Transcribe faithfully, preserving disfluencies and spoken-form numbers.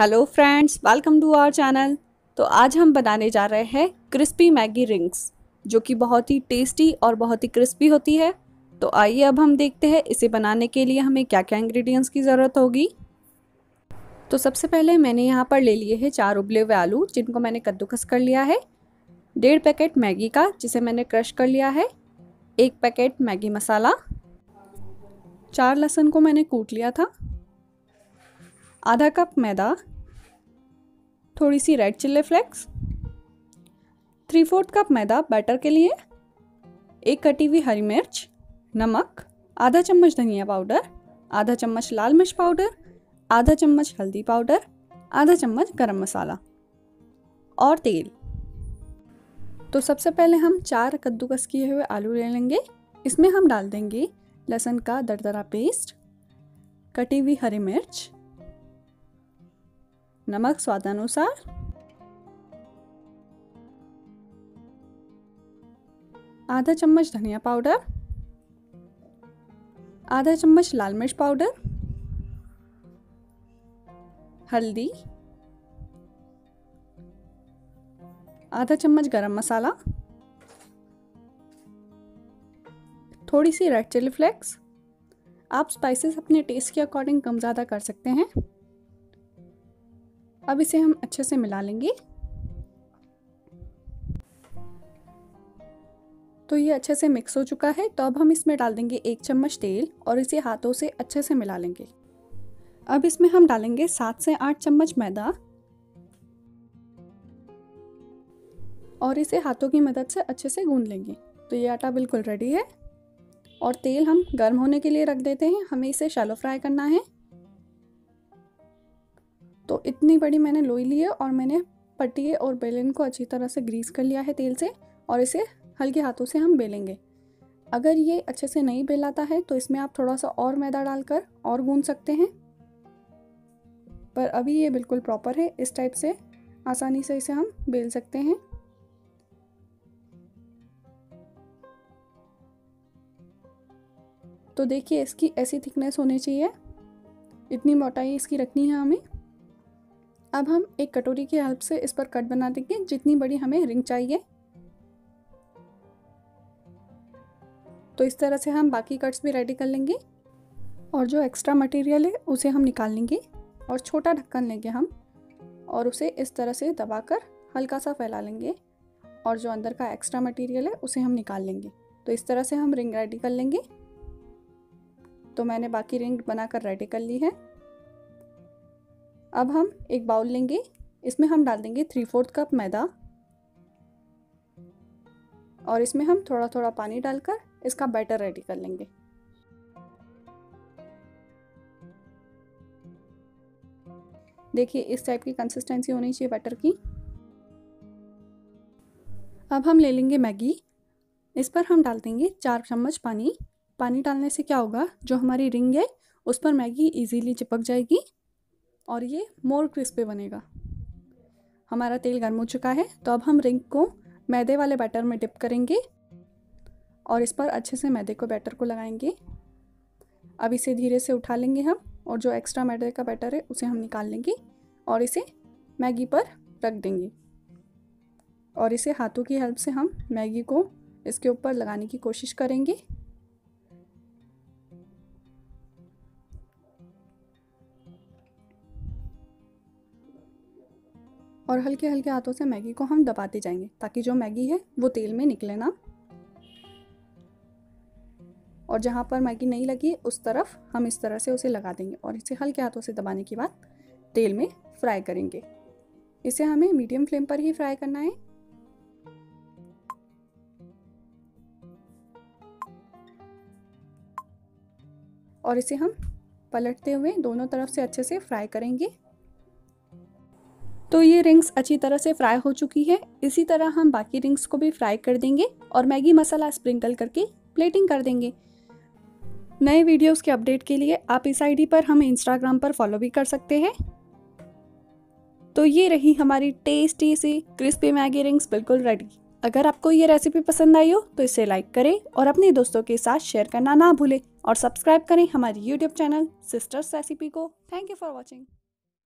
Hello friends, welcome to our channel. तो आज हम बनाने जा रहे हैं क्रिस्पी मैगी रिंग्स, जो कि बहुत ही टेस्टी और बहुत ही क्रिस्पी होती है। तो आइए अब हम देखते हैं इसे बनाने के लिए हमें क्या क्या इंग्रेडिएंट्स की ज़रूरत होगी। तो सबसे पहले मैंने यहाँ पर ले लिए हैं चार उबले हुए आलू, जिनको मैंने कद्दूकस कर लिया है। डेढ़ पैकेट मैगी का, जिसे मैंने क्रश कर लिया है। एक पैकेट मैगी मसाला। चार लहसुन को मैंने कूट लिया था। आधा कप मैदा। थोड़ी सी red chilli flakes. Three fourth cup मैदा बैटर के लिए। एक कटी हुई हरी मिर्च। नमक। आधा चम्मच धनिया पाउडर। आधा चम्मच लाल मिर्च पाउडर। आधा चम्मच हल्दी पाउडर। आधा चम्मच गरम मसाला और तेल। तो सबसे पहले हम चार कद्दूकस किए हुए आलू ले लेंगे। इसमें हम डाल देंगे लहसुन का दरदरा पेस्ट, कटी हुई हरी मिर्च, नमक स्वादानुसार, आधा चम्मच धनिया पाउडर, आधा चम्मच लाल मिर्च पाउडर, हल्दी, आधा चम्मच गरम मसाला, थोड़ी सी रेड चिली फ्लेक्स। आप स्पाइसेस अपने टेस्ट के अकॉर्डिंग कम ज़्यादा कर सकते हैं। अब इसे हम अच्छे से मिला लेंगे। तो ये अच्छे से मिक्स हो चुका है। तो अब हम इसमें डाल देंगे एक चम्मच तेल और इसे हाथों से अच्छे से मिला लेंगे। अब इसमें हम डालेंगे सात से आठ चम्मच मैदा और इसे हाथों की मदद से अच्छे से गूंद लेंगे। तो ये आटा बिल्कुल रेडी है और तेल हम गर्म होने के लिए रख देते हैं। हमें इसे शैलो फ्राई करना है। तो इतनी बड़ी मैंने लोई ली है और मैंने पट्टी और बेलन को अच्छी तरह से ग्रीस कर लिया है तेल से और इसे हल्के हाथों से हम बेलेंगे। अगर ये अच्छे से नहीं बेलाता है तो इसमें आप थोड़ा सा और मैदा डालकर और गूंद सकते हैं, पर अभी ये बिल्कुल प्रॉपर है। इस टाइप से आसानी से इसे हम बेल सकते हैं। तो देखिए, इसकी ऐसी थिकनेस होनी चाहिए, इतनी मोटाई इसकी रखनी है हमें। अब हम एक कटोरी की हेल्प से इस पर कट बना देंगे, जितनी बड़ी हमें रिंग चाहिए। तो इस तरह से हम बाकी कट्स भी रेडी कर लेंगे और जो एक्स्ट्रा मटेरियल है उसे हम निकाल लेंगे और छोटा ढक्कन लेंगे हम और उसे इस तरह से दबाकर हल्का सा फैला लेंगे और जो अंदर का एक्स्ट्रा मटेरियल है उसे हम निकाल लेंगे। तो इस तरह से हम रिंग रेडी कर लेंगे। तो मैंने बाकी रिंग बनाकर रेडी कर ली है। अब हम एक बाउल लेंगे, इसमें हम डाल देंगे थ्री फोर्थ कप मैदा और इसमें हम थोड़ा थोड़ा पानी डालकर इसका बैटर रेडी कर लेंगे। देखिए, इस टाइप की कंसिस्टेंसी होनी चाहिए बैटर की। अब हम ले लेंगे मैगी, इस पर हम डाल देंगे चार चम्मच पानी। पानी डालने से क्या होगा, जो हमारी रिंग है उस पर मैगी इजीली चिपक जाएगी और ये मोर क्रिस्पी बनेगा। हमारा तेल गर्म हो चुका है। तो अब हम रिंग को मैदे वाले बैटर में डिप करेंगे और इस पर अच्छे से मैदे को बैटर को लगाएंगे। अब इसे धीरे से उठा लेंगे हम और जो एक्स्ट्रा मैदे का बैटर है उसे हम निकाल लेंगे और इसे मैगी पर रख देंगे और इसे हाथों की हेल्प से हम मैगी को इसके ऊपर लगाने की कोशिश करेंगे। और हल्के हल्के हाथों से मैगी को हम दबाते जाएंगे ताकि जो मैगी है वो तेल में निकले ना। और जहाँ पर मैगी नहीं लगी उस तरफ हम इस तरह से उसे लगा देंगे और इसे हल्के हाथों से दबाने के बाद तेल में फ्राई करेंगे। इसे हमें मीडियम फ्लेम पर ही फ्राई करना है। और इसे हम पलटते हुए दोनों तरफ से अच्छे से फ्राई करेंगे। तो ये रिंग्स अच्छी तरह से फ्राई हो चुकी है। इसी तरह हम बाकी रिंग्स को भी फ्राई कर देंगे और मैगी मसाला स्प्रिंकल करके प्लेटिंग कर देंगे। नए वीडियोस के अपडेट के लिए आप इस आईडी पर हमें इंस्टाग्राम पर फॉलो भी कर सकते हैं। तो ये रही हमारी टेस्टी सी क्रिस्पी मैगी रिंग्स बिल्कुल रेडी। अगर आपको ये रेसिपी पसंद आई हो तो इसे लाइक करें और अपने दोस्तों के साथ शेयर करना ना भूलें और सब्सक्राइब करें हमारी यूट्यूब चैनल सिस्टर्स रेसिपी को। Thank you for watching.